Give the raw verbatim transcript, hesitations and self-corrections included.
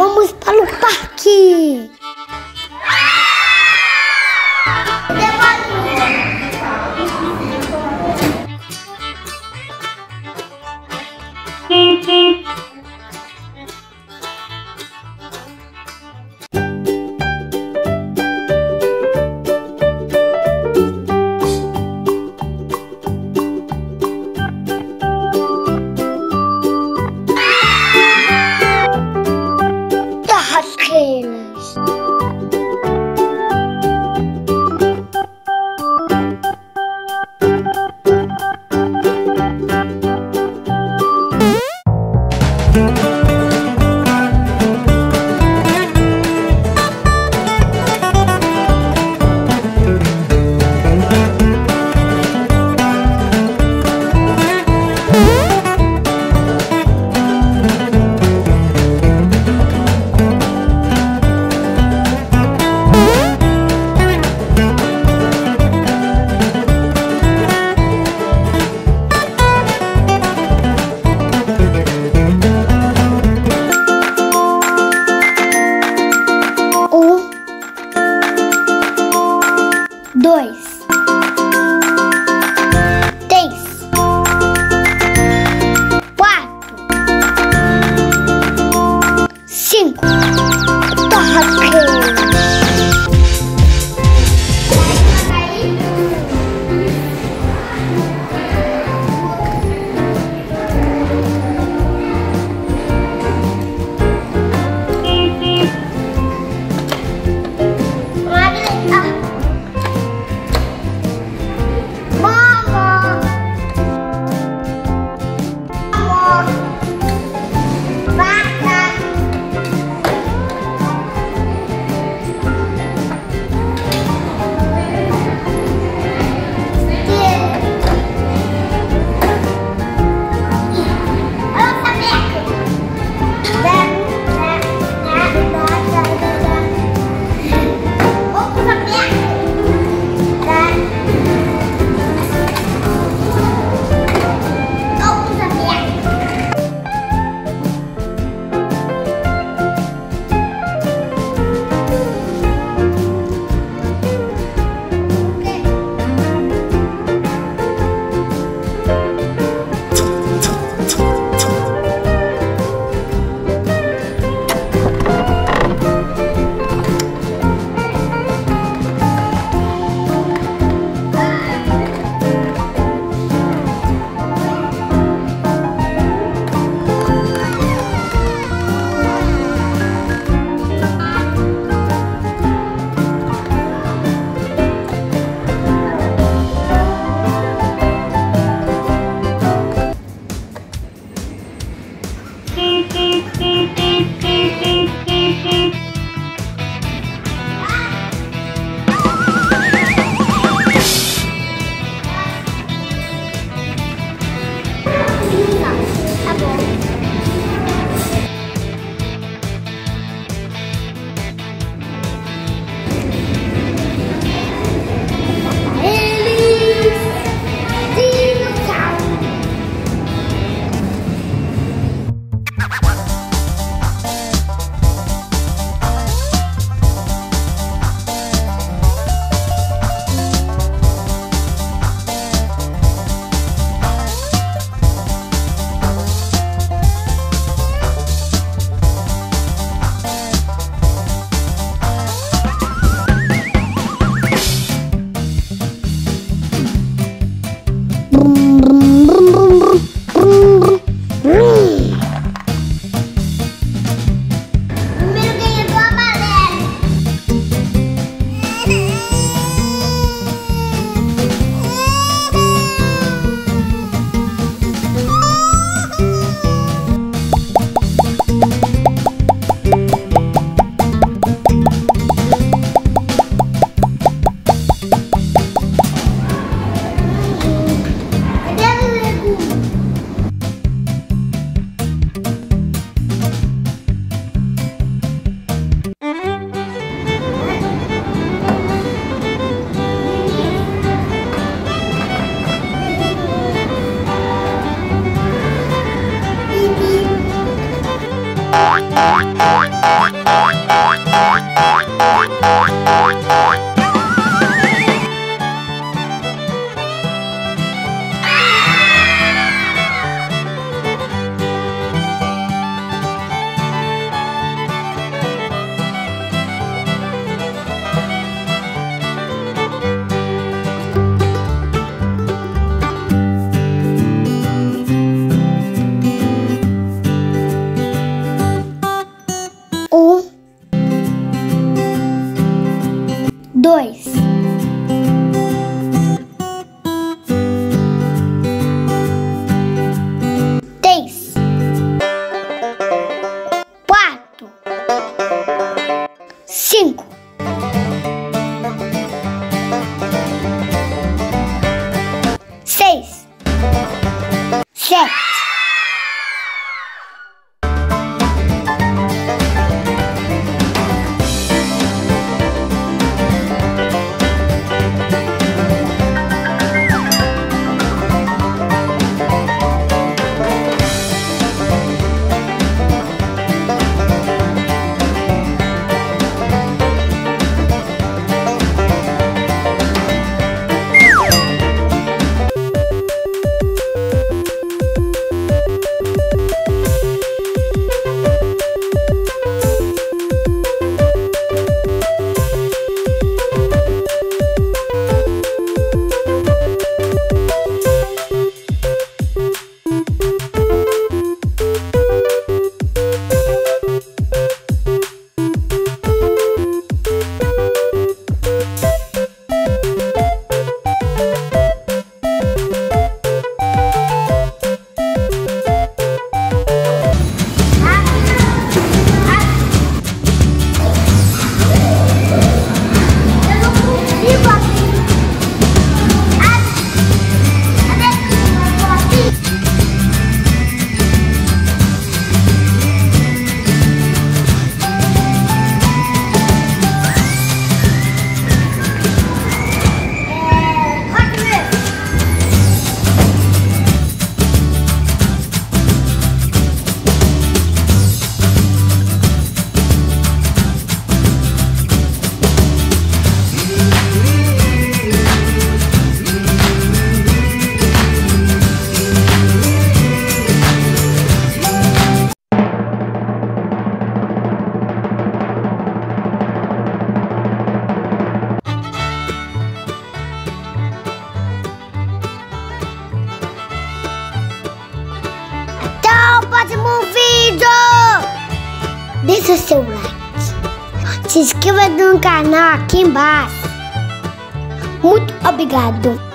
Vamos para o parque! Dois, três, quatro, cinco, toque. Bata. Deixa seu like, se inscreva no canal aqui embaixo. Muito obrigado.